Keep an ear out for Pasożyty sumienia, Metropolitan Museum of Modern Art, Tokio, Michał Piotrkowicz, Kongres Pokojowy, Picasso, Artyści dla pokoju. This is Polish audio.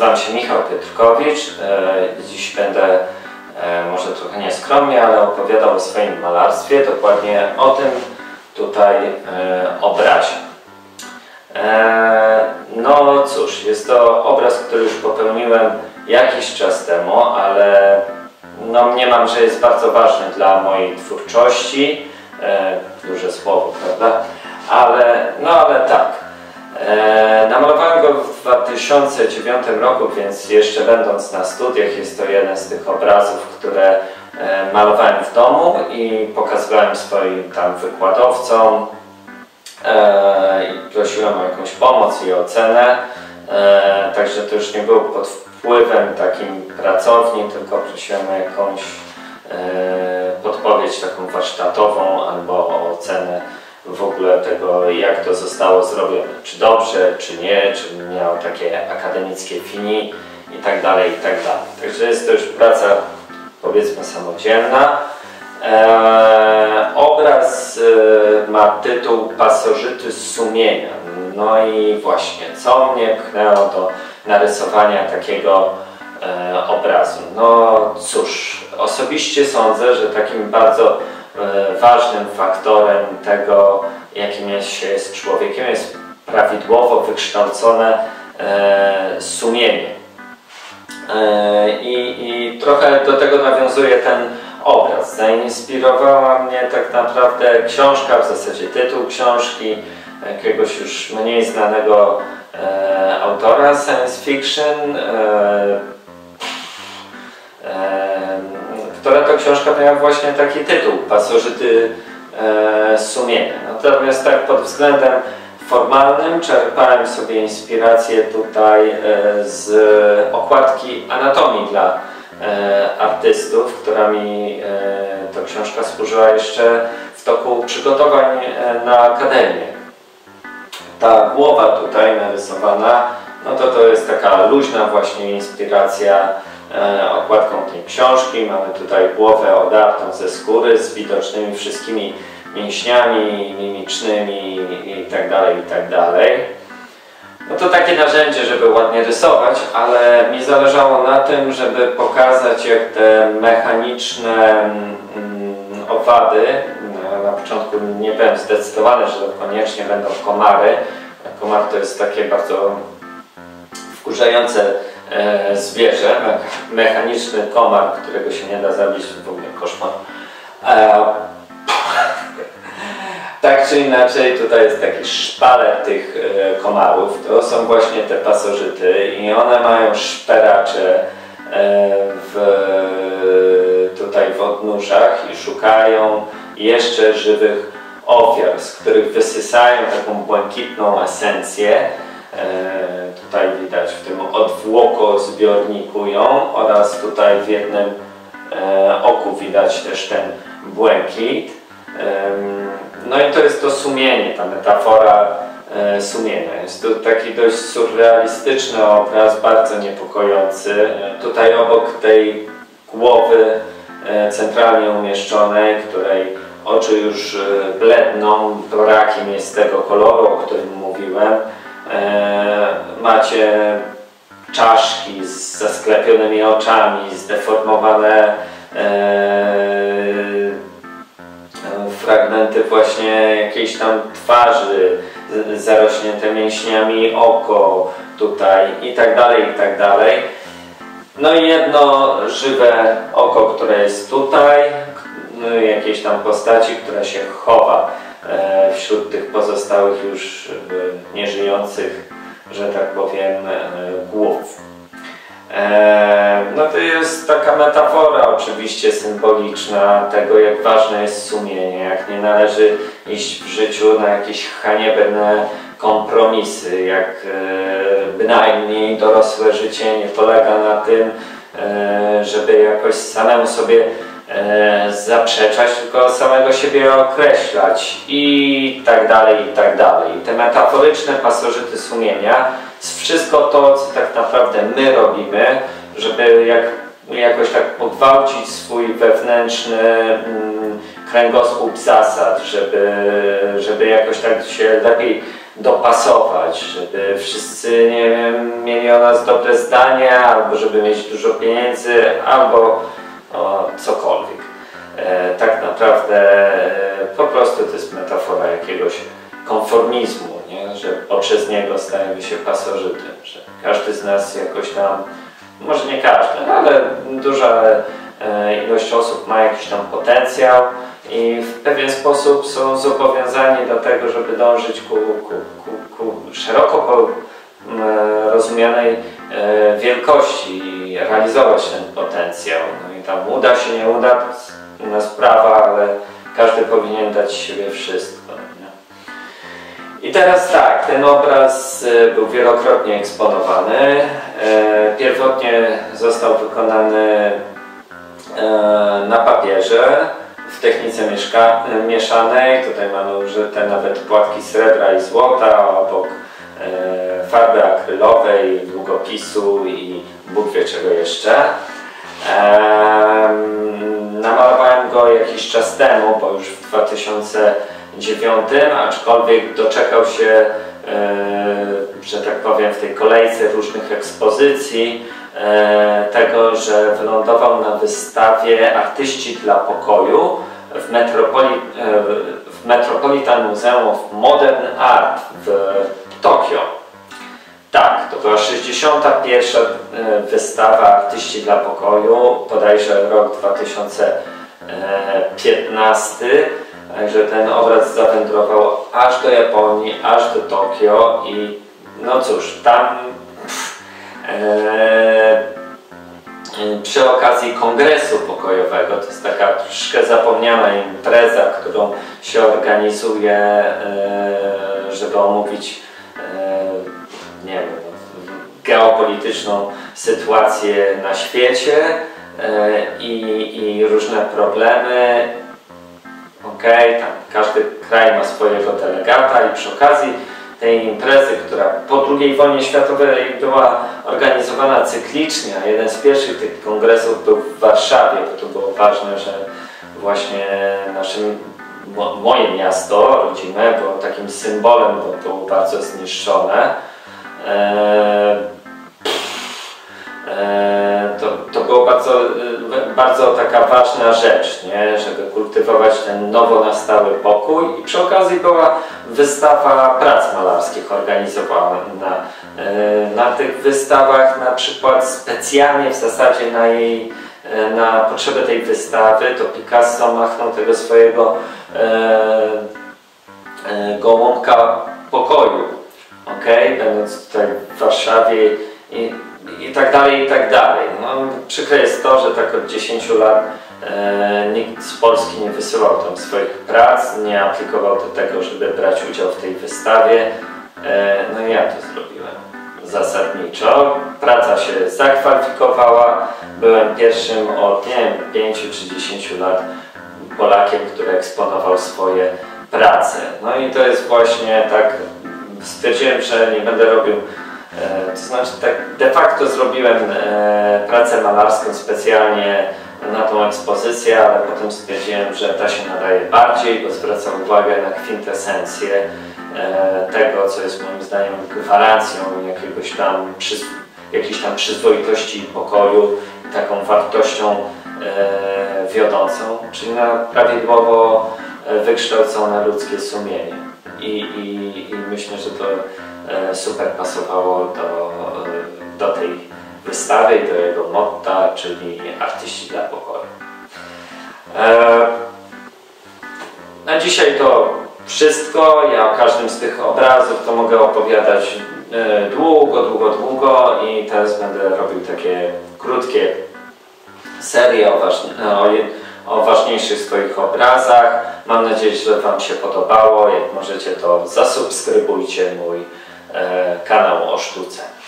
nazywam się Michał Piotrkowicz. Dziś będę może trochę nieskromnie, ale opowiadał o swoim malarstwie, dokładnie o tym tutaj obrazie. No cóż, jest to obraz, który już popełniłem jakiś czas temu, ale no mniemam, że jest bardzo ważny dla mojej twórczości. Duże słowo, prawda? Ale tak. Namalowałem go w 2009 roku, więc jeszcze będąc na studiach, jest to jeden z tych obrazów, które malowałem w domu i pokazywałem swoim tam wykładowcom i prosiłem o jakąś pomoc i ocenę. Także to już nie było pod wpływem takim pracowni, tylko prosiłem o jakąś podpowiedź taką warsztatową albo o ocenę w ogóle tego, jak to zostało zrobione, czy dobrze, czy nie, czy miał takie akademickie fini i tak dalej, i tak dalej. Także jest to już praca, powiedzmy, samodzielna. Obraz ma tytuł Pasożyty sumienia. No i właśnie, co mnie pchnęło do narysowania takiego obrazu? No cóż, osobiście sądzę, że takim bardzo ważnym faktorem tego, jakim jest człowiekiem, jest prawidłowo wykształcone sumienie. I trochę do tego nawiązuje ten obraz. Zainspirowała mnie tak naprawdę książka, w zasadzie tytuł książki jakiegoś już mniej znanego autora science fiction, która to książka miała właśnie taki tytuł, Pasożyty sumienia. Natomiast tak pod względem formalnym czerpałem sobie inspirację tutaj z okładki Anatomii dla artystów, która mi ta książka służyła jeszcze w toku przygotowań na akademię. Ta głowa tutaj narysowana, no to jest taka luźna właśnie inspiracja okładką tej książki. Mamy tutaj głowę odartą ze skóry z widocznymi wszystkimi mięśniami mimicznymi itd. No to takie narzędzie, żeby ładnie rysować, ale mi zależało na tym, żeby pokazać, jak te mechaniczne owady, na początku nie byłem zdecydowany, że to koniecznie będą komary. Komar to jest takie bardzo wkurzające zwierzę, mechaniczny komar, którego się nie da zabić, w ogóle koszmar. Tak czy inaczej, tutaj jest taki szpaler tych komarów, to są właśnie te pasożyty i one mają szperacze tutaj w odnóżach i szukają jeszcze żywych ofiar, z których wysysają taką błękitną esencję. Tutaj widać w tym odwłoko zbiorniku ją, oraz tutaj w jednym oku widać też ten błękit. No i to jest to sumienie, ta metafora sumienia. Jest to taki dość surrealistyczny obraz, bardzo niepokojący. Tutaj obok tej głowy centralnie umieszczonej, której oczy już bledną, brakiem jest tego koloru, o którym mówiłem, macie czaszki z zasklepionymi oczami, zdeformowane fragmenty właśnie jakiejś tam twarzy, zarośnięte mięśniami oko tutaj i tak dalej. No i jedno żywe oko, które jest tutaj, jakiejś tam postaci, która się chowa wśród tych pozostałych już nieżyjących, że tak powiem, głów. No to jest taka metafora oczywiście symboliczna tego, jak ważne jest sumienie, jak nie należy iść w życiu na jakieś haniebne kompromisy, jak bynajmniej dorosłe życie nie polega na tym, żeby jakoś samemu sobie zaprzeczać, tylko samego siebie określać i tak dalej, i tak dalej. Te metaforyczne pasożyty sumienia jest wszystko to, co tak naprawdę my robimy, żeby jakoś tak pogwałcić swój wewnętrzny kręgosłup zasad, żeby jakoś tak się lepiej dopasować, żeby wszyscy, nie wiem, mieli o nas dobre zdanie, albo żeby mieć dużo pieniędzy, albo cokolwiek. Tak naprawdę po prostu to jest metafora jakiegoś konformizmu, nie? Że poprzez niego stajemy się pasożytem, że każdy z nas jakoś tam, może nie każdy, ale duża ilość osób ma jakiś tam potencjał i w pewien sposób są zobowiązani do tego, żeby dążyć ku szeroko rozumianej wielkości i realizować ten potencjał. No i tam uda się, nie uda, to jest inna sprawa, ale każdy powinien dać siebie wszystko. I teraz tak, ten obraz był wielokrotnie eksponowany. Pierwotnie został wykonany na papierze w technice mieszanej. Tutaj mamy użyte nawet płatki srebra i złota, obok farby akrylowej, długopisu i Bóg wie czego jeszcze. Namalowałem go jakiś czas temu, bo już w 2009, aczkolwiek doczekał się, że tak powiem, w tej kolejce różnych ekspozycji tego, że wylądował na wystawie Artyści dla pokoju w Metropolitan Museum of Modern Art w Tokio. Tak, to była 61. wystawa Artyści dla pokoju, bodajże rok 2015. Także ten obraz zawędrował aż do Japonii, aż do Tokio i no cóż, tam przy okazji Kongresu Pokojowego, to jest taka troszkę zapomniana impreza, którą się organizuje, żeby omówić nie wiem, geopolityczną sytuację na świecie i różne problemy. Okej, tam każdy kraj ma swojego delegata i przy okazji tej imprezy, która po II wojnie światowej była organizowana cyklicznie, a jeden z pierwszych tych kongresów był w Warszawie, bo to było ważne, że właśnie moje miasto rodzime było takim symbolem, bo było bardzo zniszczone. To była bardzo taka ważna rzecz, nie? Żeby kultywować ten nowo nastały pokój i przy okazji była wystawa prac malarskich organizowana. Na tych wystawach na przykład specjalnie w zasadzie na potrzeby tej wystawy to Picasso machnął tego swojego gołąbka pokoju, będąc tutaj w Warszawie i tak dalej, i tak dalej. No, przykre jest to, że tak od 10 lat nikt z Polski nie wysyłał tam swoich prac, nie aplikował do tego, żeby brać udział w tej wystawie. No i ja to zrobiłem zasadniczo. Praca się zakwalifikowała. Byłem pierwszym od, nie wiem, 5 czy 10 lat Polakiem, który eksponował swoje prace. No i to jest właśnie tak, stwierdziłem, że nie będę robił. To znaczy, tak de facto zrobiłem pracę malarską specjalnie na tą ekspozycję, ale potem stwierdziłem, że ta się nadaje bardziej, bo zwraca uwagę na kwintesencję tego, co jest moim zdaniem gwarancją jakiejś tam przyzwoitości i pokoju, taką wartością wiodącą, czyli na prawidłowo wykształcone ludzkie sumienie. I myślę, że to super pasowało do tej wystawy i do jego motta, czyli Artyści dla pokoju. Na dzisiaj to wszystko. Ja o każdym z tych obrazów to mogę opowiadać długo i teraz będę robił takie krótkie serie o ważniejszych swoich obrazach. Mam nadzieję, że Wam się podobało. Jak możecie, to zasubskrybujcie mój kanał o sztuce.